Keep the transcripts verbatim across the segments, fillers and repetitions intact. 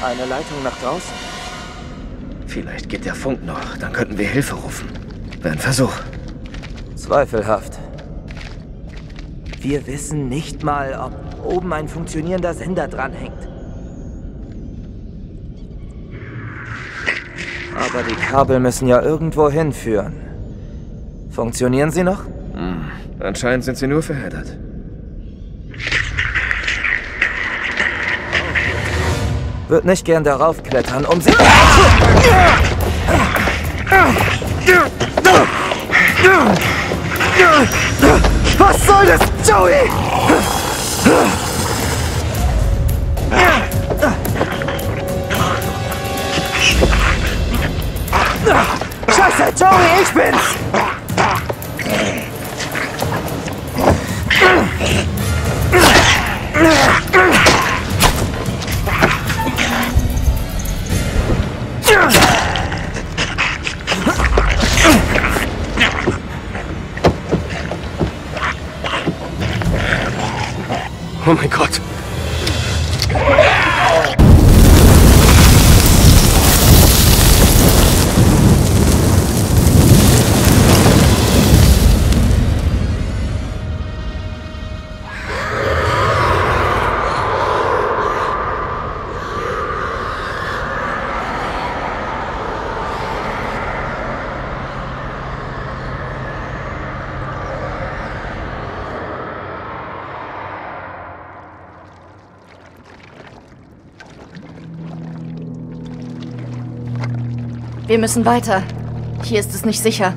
Eine Leitung nach draußen? Vielleicht geht der Funk noch, dann könnten wir Hilfe rufen. Wäre ein Versuch. Zweifelhaft. Wir wissen nicht mal, ob oben ein funktionierender Sender dranhängt. Aber die Kabel müssen ja irgendwo hinführen. Funktionieren sie noch? Hm. Anscheinend sind sie nur verheddert. Wird nicht gern darauf klettern, um sie... Was soll das, Joey? Scheiße, Joey, ich bin's! Oh mein Gott. Wir müssen weiter. Hier ist es nicht sicher.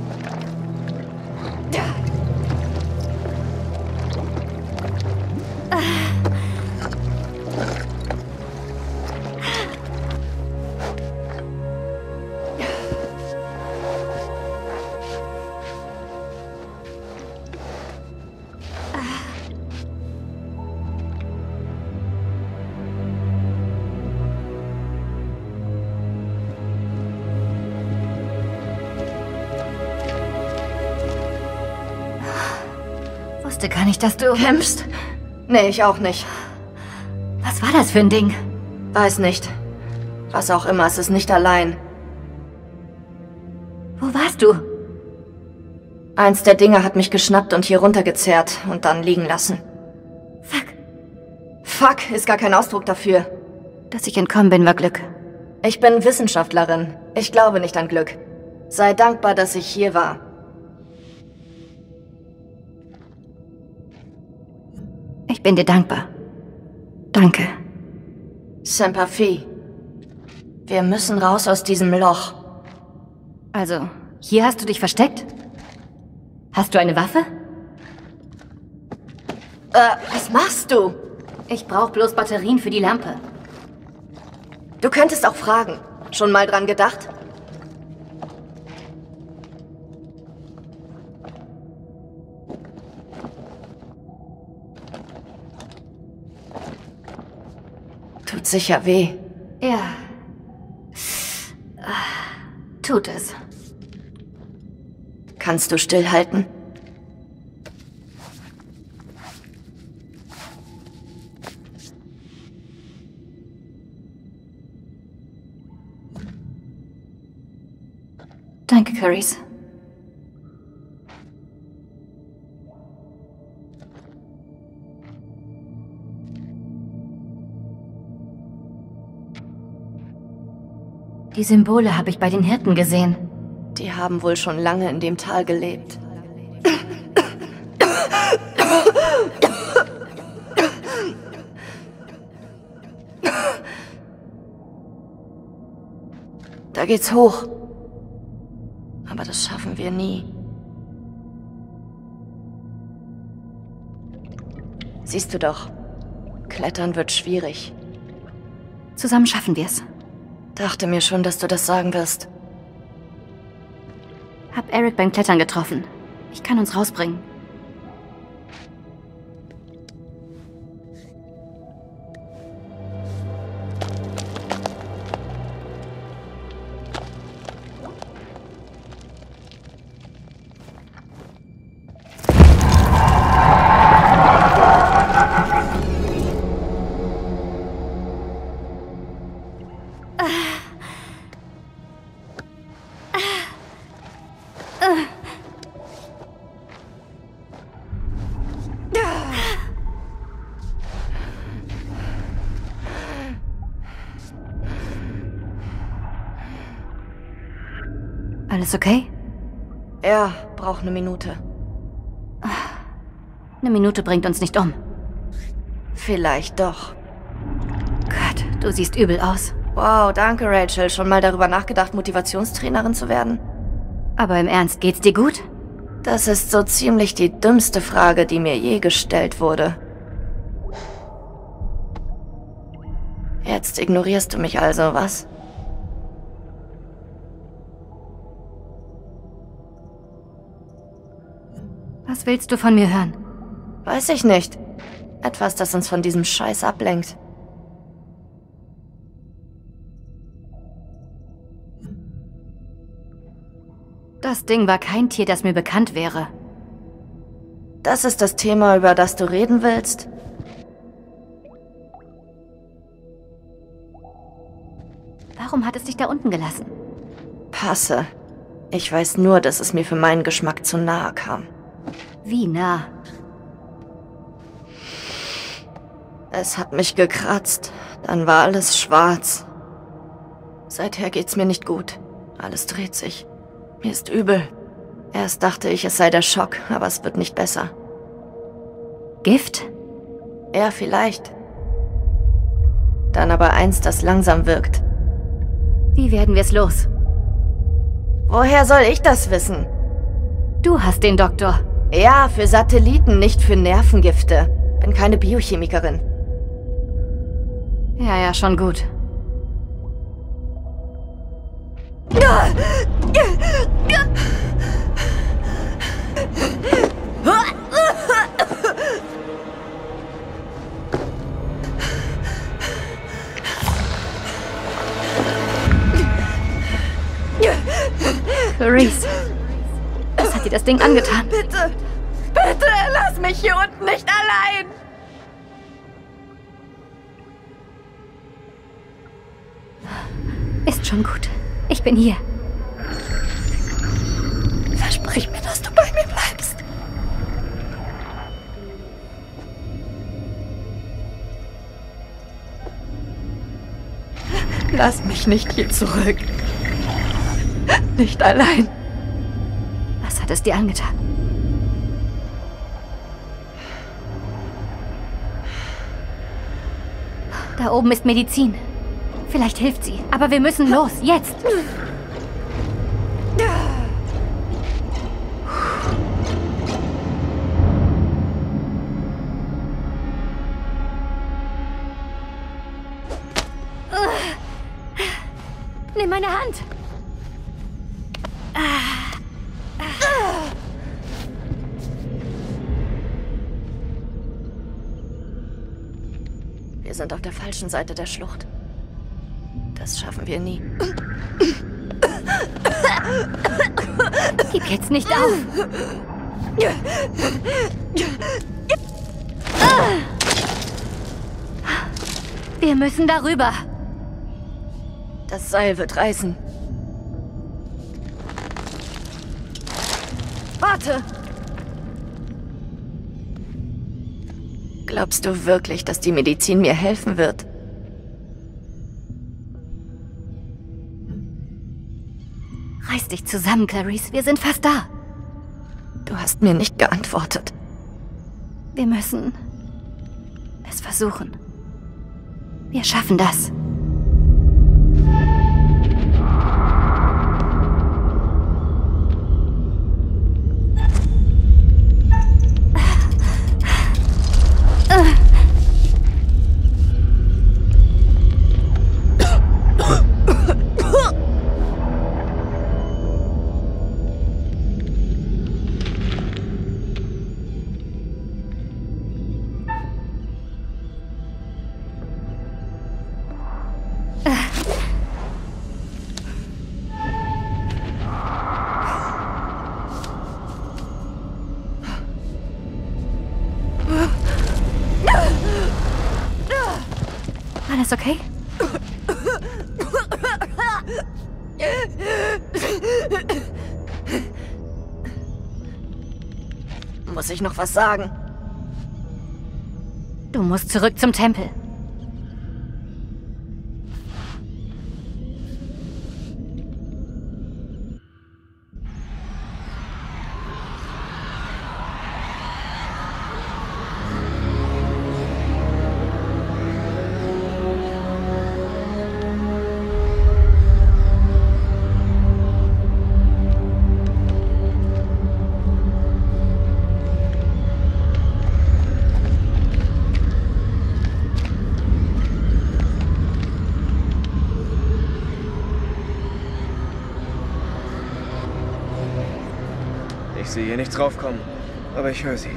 Gar nicht, dass du kämpfst? Nee, ich auch nicht. Was war das für ein Ding? Weiß nicht. Was auch immer, es ist nicht allein. Wo warst du? Eins der Dinger hat mich geschnappt und hier runtergezerrt und dann liegen lassen. Fuck. Fuck ist gar kein Ausdruck dafür. Dass ich entkommen bin, war Glück. Ich bin Wissenschaftlerin. Ich glaube nicht an Glück. Sei dankbar, dass ich hier war. Ich bin dir dankbar. Danke. Semper Fi. Wir müssen raus aus diesem Loch. Also, hier hast du dich versteckt? Hast du eine Waffe? Äh, was machst du? Ich brauche bloß Batterien für die Lampe. Du könntest auch fragen. Schon mal dran gedacht? Tut sicher weh. Ja. Tut es. Kannst du stillhalten? Danke, Clarice. Die Symbole habe ich bei den Hirten gesehen. Die haben wohl schon lange in dem Tal gelebt. Da geht's hoch. Aber das schaffen wir nie. Siehst du doch, Klettern wird schwierig. Zusammen schaffen wir's. Dachte mir schon, dass du das sagen wirst. Hab Eric beim Klettern getroffen. Ich kann uns rausbringen. Alles okay? Er braucht eine Minute. Eine Minute bringt uns nicht um. Vielleicht doch. Gott, du siehst übel aus. Wow, danke Rachel. Schon mal darüber nachgedacht, Motivationstrainerin zu werden? Aber im Ernst, geht's dir gut? Das ist so ziemlich die dümmste Frage, die mir je gestellt wurde. Jetzt ignorierst du mich also, was? Was willst du von mir hören? Weiß ich nicht. Etwas, das uns von diesem Scheiß ablenkt. Das Ding war kein Tier, das mir bekannt wäre. Das ist das Thema, über das du reden willst? Warum hat es dich da unten gelassen? Passe. Ich weiß nur, dass es mir für meinen Geschmack zu nahe kam. Wie nah? Es hat mich gekratzt. Dann war alles schwarz. Seither geht's mir nicht gut. Alles dreht sich. Mir ist übel. Erst dachte ich, es sei der Schock, aber es wird nicht besser. Gift? Ja, vielleicht. Dann aber eins, das langsam wirkt. Wie werden wir es los? Woher soll ich das wissen? Du hast den Doktor. Ja, für Satelliten, nicht für Nervengifte. Bin keine Biochemikerin. Ja, ja, schon gut. Clarice, was hat dir das Ding angetan? Bitte, bitte, lass mich hier unten nicht allein! Ist schon gut. Ich bin hier. Versprich mir, dass du bei mir bleibst. Lass mich nicht hier zurück. Nicht allein. Was hat es dir angetan? Da oben ist Medizin. Vielleicht hilft sie. Aber wir müssen los. Jetzt. Nimm meine Hand. Wir sind auf der falschen Seite der Schlucht. Das schaffen wir nie. Gib jetzt nicht auf! Wir müssen darüber. Das Seil wird reißen. Warte! Glaubst du wirklich, dass die Medizin mir helfen wird? Reiß dich zusammen, Clarice. Wir sind fast da. Du hast mir nicht geantwortet. Wir müssen es versuchen. Wir schaffen das. Alles okay? Muss ich noch was sagen? Du musst zurück zum Tempel. hier nicht draufkommen, aber ich höre sie.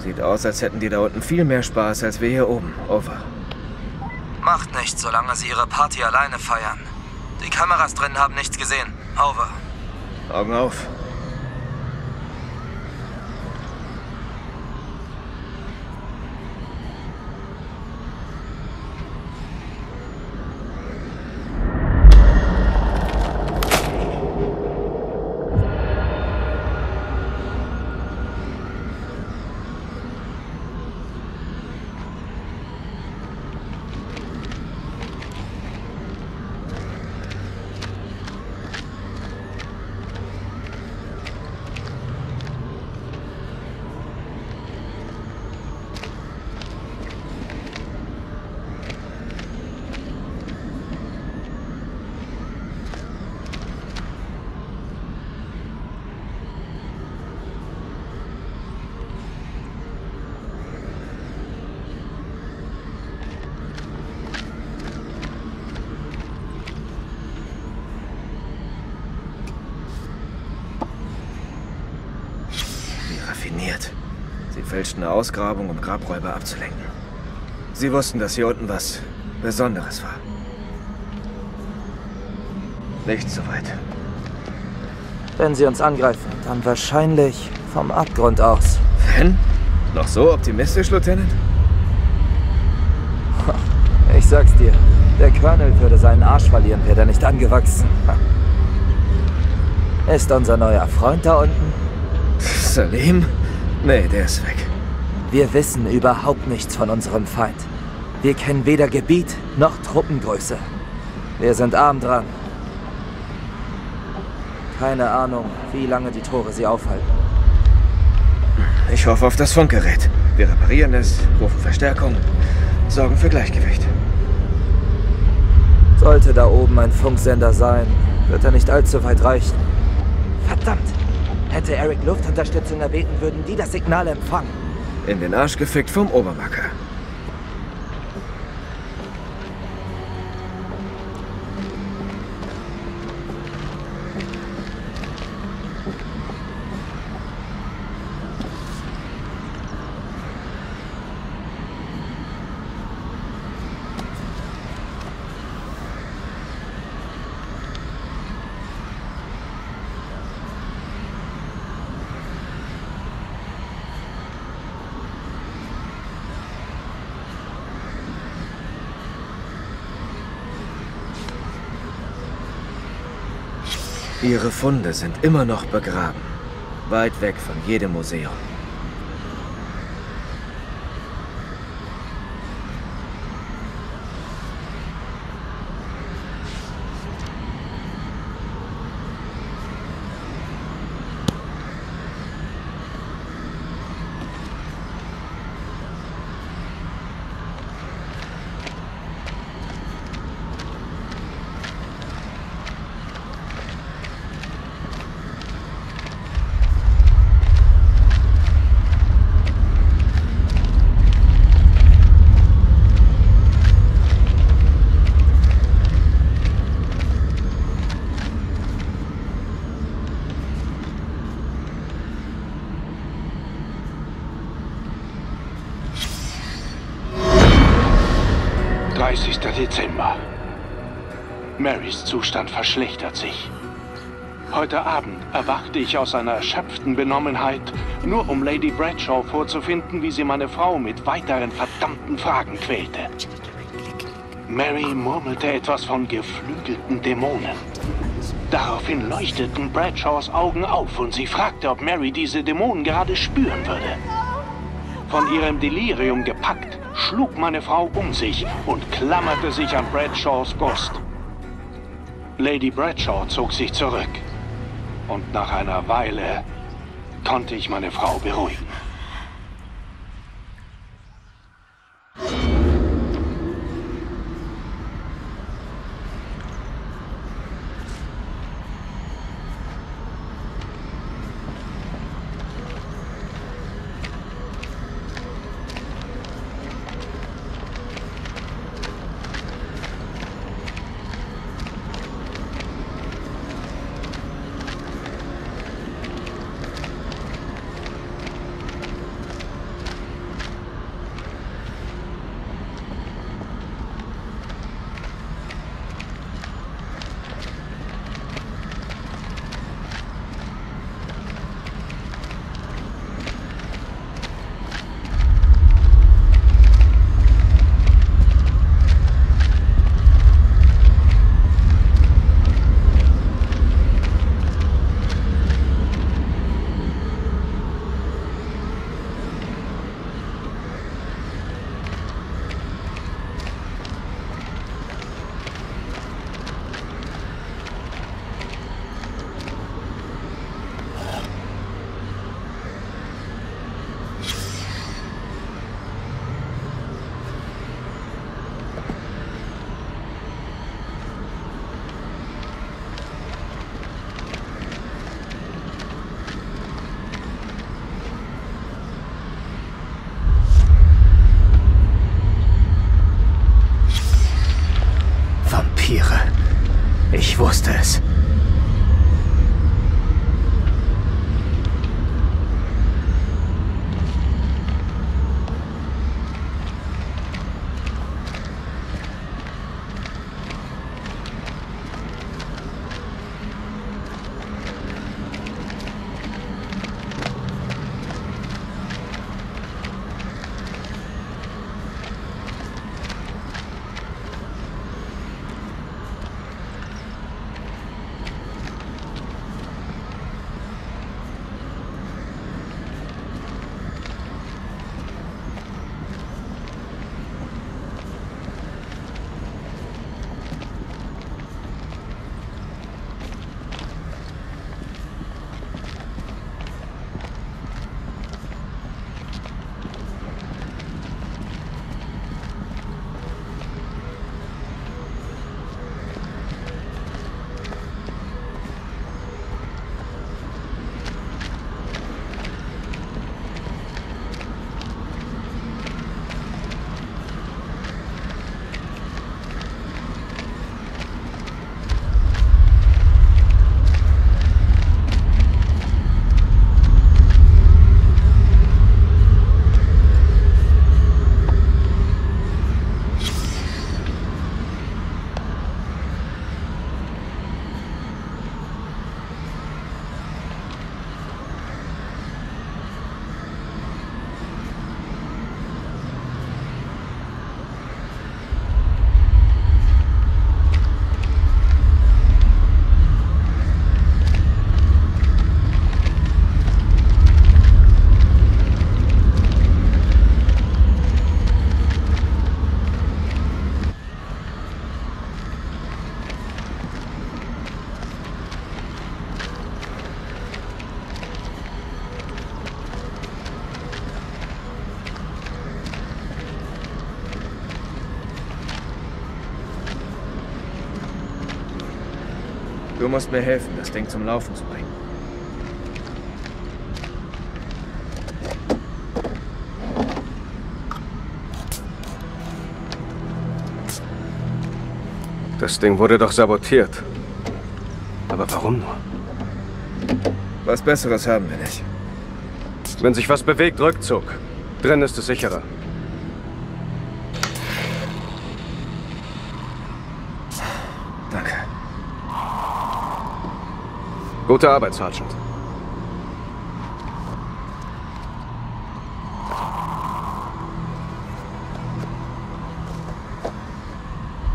Sieht aus, als hätten die da unten viel mehr Spaß als wir hier oben. Over. Macht nichts, solange sie ihre Party alleine feiern. Die Kameras drin haben nichts gesehen. Over. Augen auf. Fälschten eine Ausgrabung, um Grabräuber abzulenken. Sie wussten, dass hier unten was Besonderes war. Nicht so weit. Wenn sie uns angreifen, dann wahrscheinlich vom Abgrund aus. Wenn? Noch so optimistisch, Lieutenant? Ich sag's dir, der Colonel würde seinen Arsch verlieren, wäre er nicht angewachsen. Ist unser neuer Freund da unten? Salim? Nee, der ist weg. Wir wissen überhaupt nichts von unserem Feind. Wir kennen weder Gebiet noch Truppengröße. Wir sind arm dran. Keine Ahnung, wie lange die Tore sie aufhalten. Ich hoffe auf das Funkgerät. Wir reparieren es, rufen Verstärkung, sorgen für Gleichgewicht. Sollte da oben ein Funksender sein, wird er nicht allzu weit reichen. Verdammt! Hätte Eric Luftunterstützung erbeten, würden die das Signal empfangen. In den Arsch gefickt vom Obermacker. Ihre Funde sind immer noch begraben, weit weg von jedem Museum. dreißigster Dezember. Marys Zustand verschlechtert sich. Heute Abend erwachte ich aus einer erschöpften Benommenheit, nur um Lady Bradshaw vorzufinden, wie sie meine Frau mit weiteren verdammten Fragen quälte. Mary murmelte etwas von geflügelten Dämonen. Daraufhin leuchteten Bradshaws Augen auf und sie fragte, ob Mary diese Dämonen gerade spüren würde. Von ihrem Delirium gepackt, schlug meine Frau um sich und klammerte sich an Bradshaws Brust. Lady Bradshaw zog sich zurück und nach einer Weile konnte ich meine Frau beruhigen. Du musst mir helfen, das Ding zum Laufen zu bringen. Das Ding wurde doch sabotiert. Aber warum nur? Was Besseres haben wir nicht. Wenn sich was bewegt, Rückzug. Drin ist es sicherer. Danke. Gute Arbeit, Sergeant.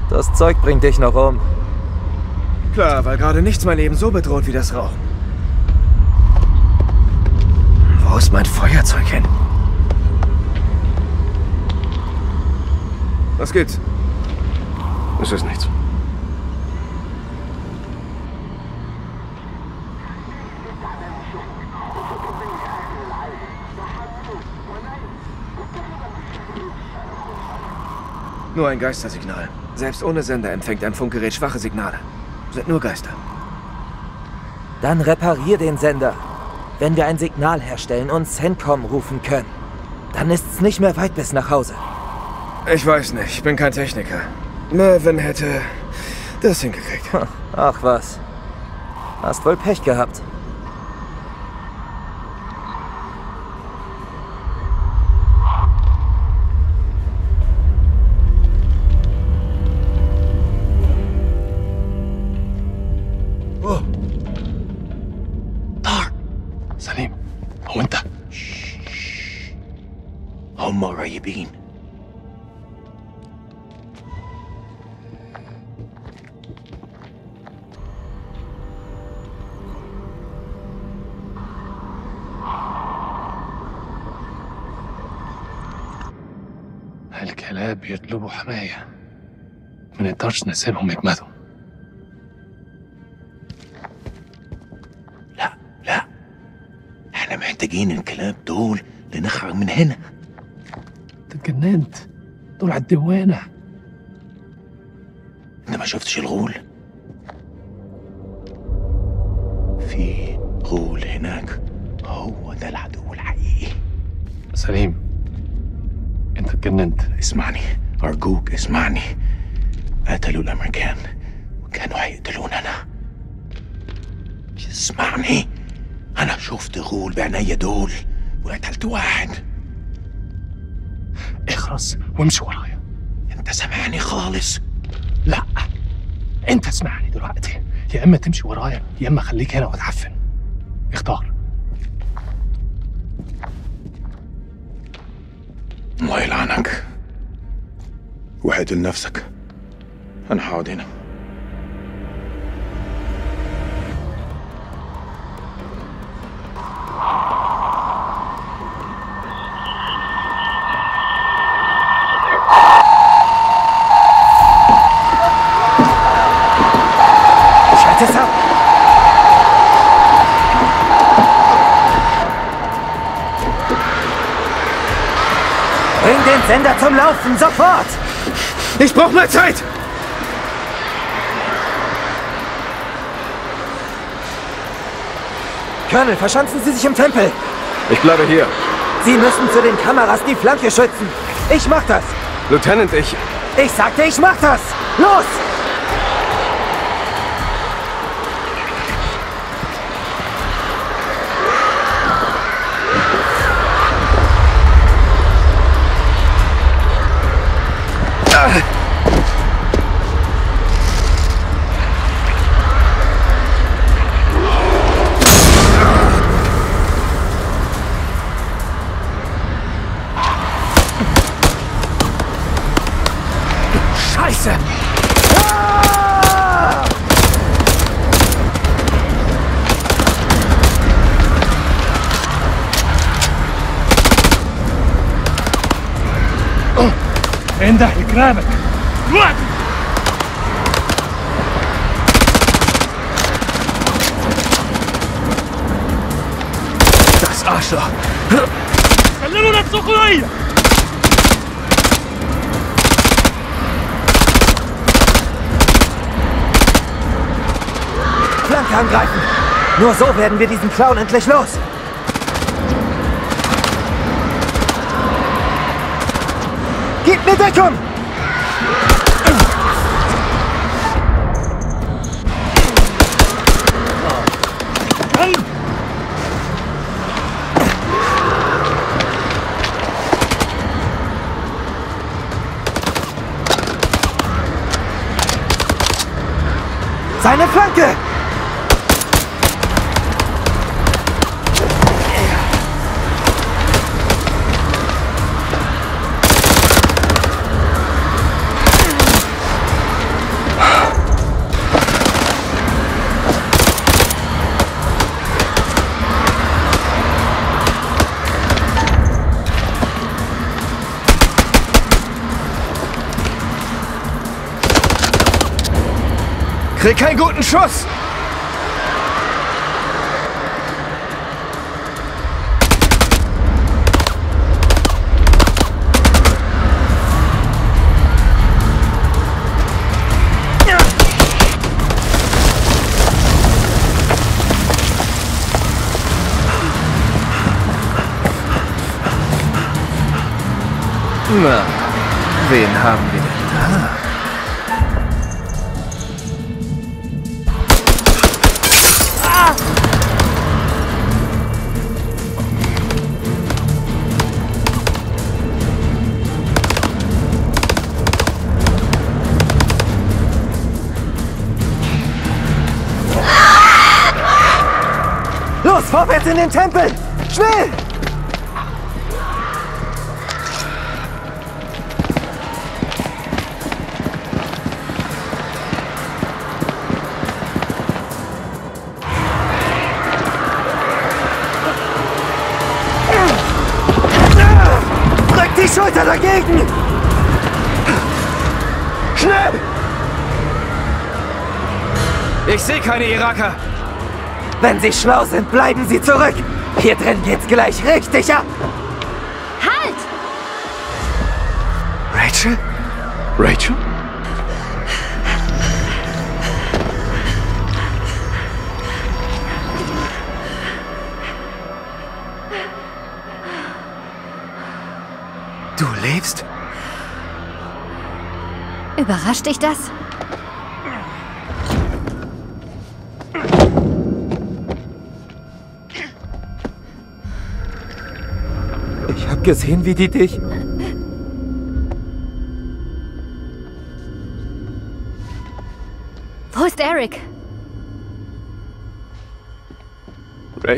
Das Zeug bringt dich noch um. Klar, weil gerade nichts mein Leben so bedroht wie das Rauchen. Wo ist mein Feuerzeug hin? Was geht's? Es ist nichts. Nur ein Geistersignal. Selbst ohne Sender empfängt ein Funkgerät schwache Signale. Sind nur Geister. Dann reparier den Sender. Wenn wir ein Signal herstellen und CENTCOM rufen können, dann ist's nicht mehr weit bis nach Hause. Ich weiß nicht, ich bin kein Techniker. Mervyn hätte das hingekriegt. Ach was. Hast wohl Pech gehabt. الكلاب يطلبوا حماية ما نقدرش نسيبهم يجمدوا لا لا احنا محتاجين الكلاب دول لنخرج من هنا اتجننت دول على الدوانة انت ما شفتش الغول في غول هناك هو ده العدو الحقيقي سليم انت اتجننت اسمعني ارجوك اسمعني قتلوا الامريكان وكانوا هيقتلونا انا اسمعني انا شفت غول بعينيا دول وقتلت واحد اخرس وامشي ورايا انت سامعني خالص لا انت اسمعني دلوقتي يا اما تمشي ورايا يا اما خليك هنا واتعفن اختار الله يلعنك وقتل نفسك انا هقعد هنا Sender zum Laufen, sofort! Ich brauche mehr Zeit! Colonel, verschanzen Sie sich im Tempel! Ich bleibe hier. Sie müssen zu den Kameras die Flanke schützen. Ich mach das! Lieutenant, ich... Ich sagte, ich mach das! Los! انده لكلابك دلوقتي Das Arschloch! خلونا نسوقوا هيا! Flanke angreifen. Nur so werden wir diesen Clown endlich los. Gib mir Deckung! Seine Flanke! Krieg keinen guten Schuss! Na, wen haben wir denn da? Vorwärts in den Tempel! Schnell! Drück die Schulter dagegen! Schnell! Ich sehe keine Iraker! Wenn Sie schlau sind, bleiben Sie zurück! Hier drin geht's gleich richtig ab! Halt! Rachel? Rachel? Du lebst? Überrascht dich das? Gesehen, wie die dich... Wo ist Eric? Rach?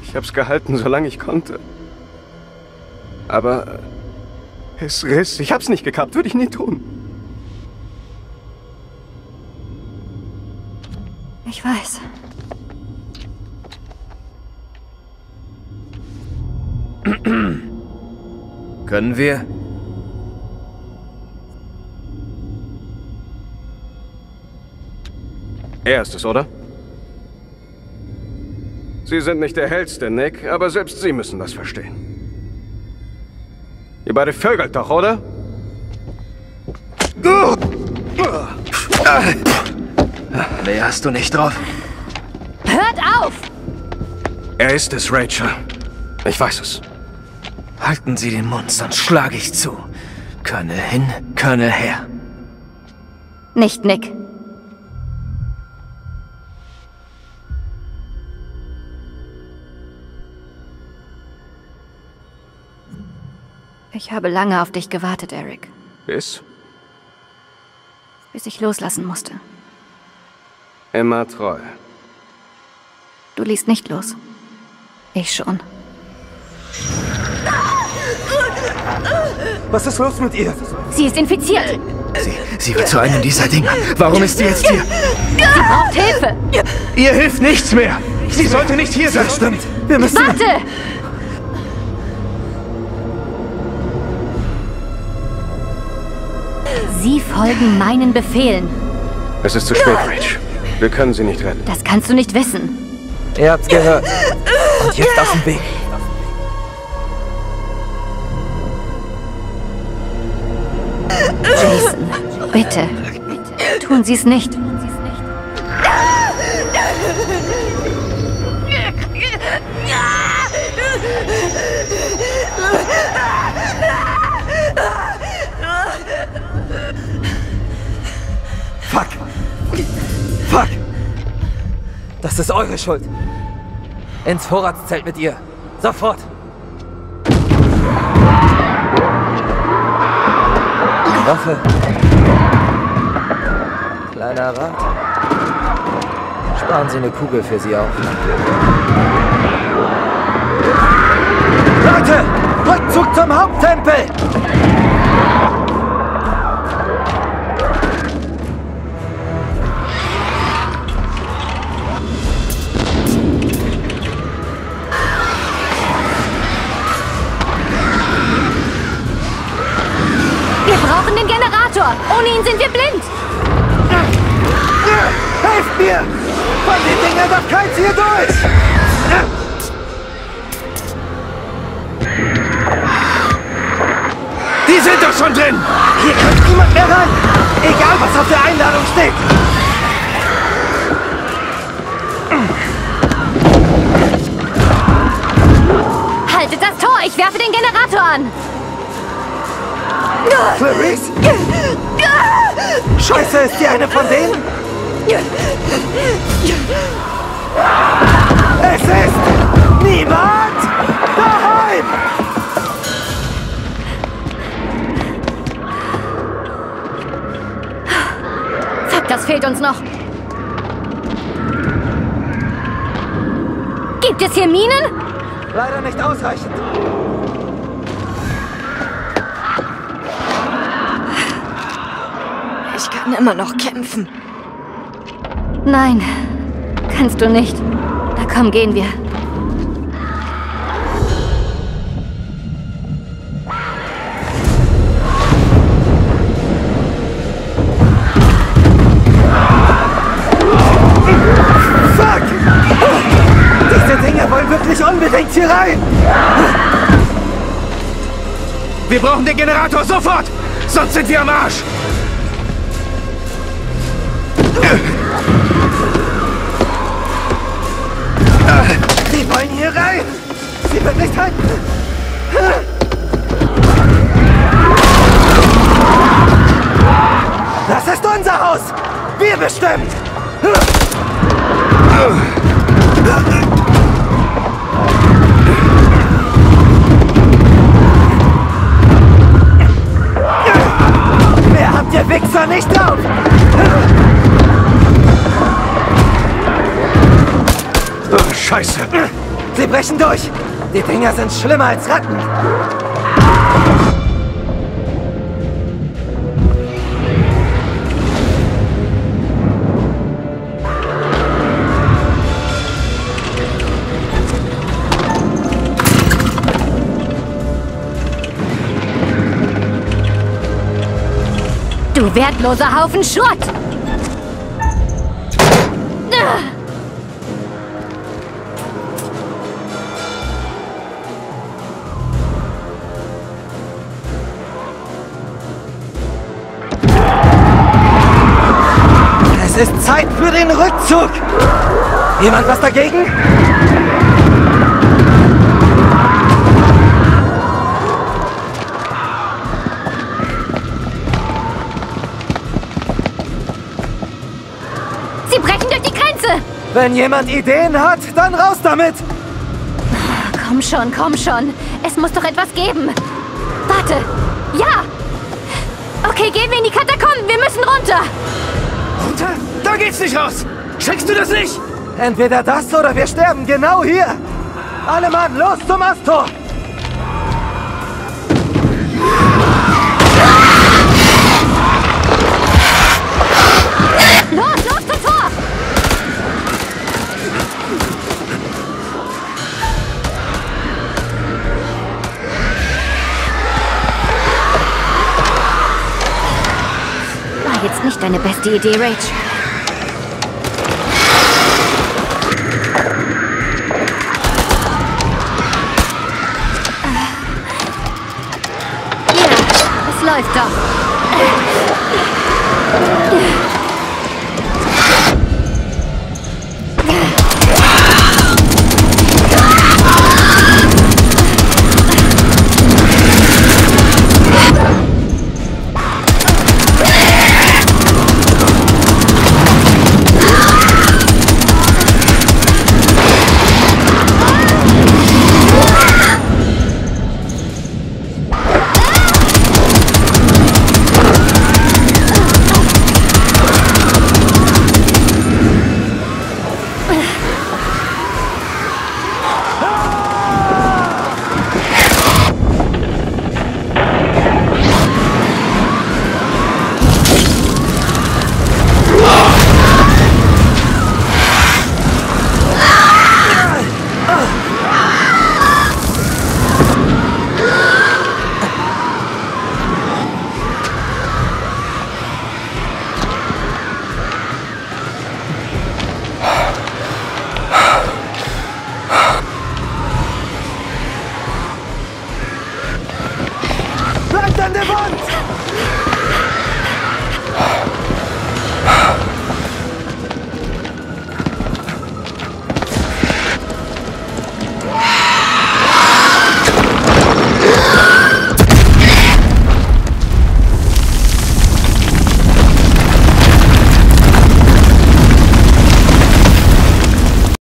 Ich hab's gehalten, solange ich konnte. Aber... es riss. Ich hab's nicht gekappt, würde ich nie tun. Ich weiß. Können wir? Er ist es, oder? Sie sind nicht der hellste, Nick, aber selbst Sie müssen das verstehen. Ihr beide vögelt doch, oder? Mehr hast du nicht drauf. Hört auf! Er ist es, Rachel. Ich weiß es. Halten Sie den Mund, sonst schlage ich zu. Körnel hin, Körnel her. Nicht, Nick. Ich habe lange auf dich gewartet, Eric. Bis? Bis ich loslassen musste. Immer treu. Du liest nicht los. Ich schon. Was ist los mit ihr? Sie ist infiziert. Sie, sie wird zu einem dieser Dinger. Warum ist sie jetzt hier? Sie braucht Hilfe. Ihr hilft nichts mehr. Sie sollte nicht hier sein. Stimmt. Wir müssen... Warte! Sie folgen meinen Befehlen. Es ist zu spät, Rach. Wir können sie nicht retten. Das kannst du nicht wissen. Ihr habt's gehört. Und jetzt auf den Weg. Bitte, tun Sie es nicht. Fuck! Fuck! Das ist eure Schuld. Ins Vorratszelt mit ihr. Sofort! Waffe. Kleiner Rat. Sparen Sie eine Kugel für sie auf. Leute! Rückzug zum Haupttempel! Ohne ihn sind wir blind! Helft mir! Von den Dingern darf kein Ziel durch! Die sind doch schon drin! Hier kommt niemand mehr rein! Egal, was auf der Einladung steht! Haltet das Tor! Ich werfe den Generator an! Clarice? Scheiße, ist die eine von denen? Es ist niemand daheim! Fuck, das fehlt uns noch. Gibt es hier Minen? Leider nicht ausreichend. Ich kann immer noch kämpfen. Nein, kannst du nicht. Na komm, gehen wir. Fuck! Diese Dinger wollen wirklich unbedingt hier rein! Wir brauchen den Generator sofort! Sonst sind wir am Arsch! Sie wollen hier rein! Sie wird nicht halten! Das ist unser Haus! Wir bestimmen! Mehr habt ihr Wichser nicht auf! Oh, Scheiße! Sie brechen durch! Die Dinger sind schlimmer als Ratten! Du wertloser Haufen Schrott! Es ist Zeit für den Rückzug! Jemand was dagegen? Sie brechen durch die Grenze! Wenn jemand Ideen hat, dann raus damit! Komm schon, komm schon! Es muss doch etwas geben! Warte! Ja! Okay, gehen wir in die Katakomben! Wir müssen runter! Da geht's nicht raus! Checkst du das nicht? Entweder das oder wir sterben genau hier! Alle Mann, los zum Astor! Los, los zum Tor! War jetzt nicht deine beste Idee, Rachel.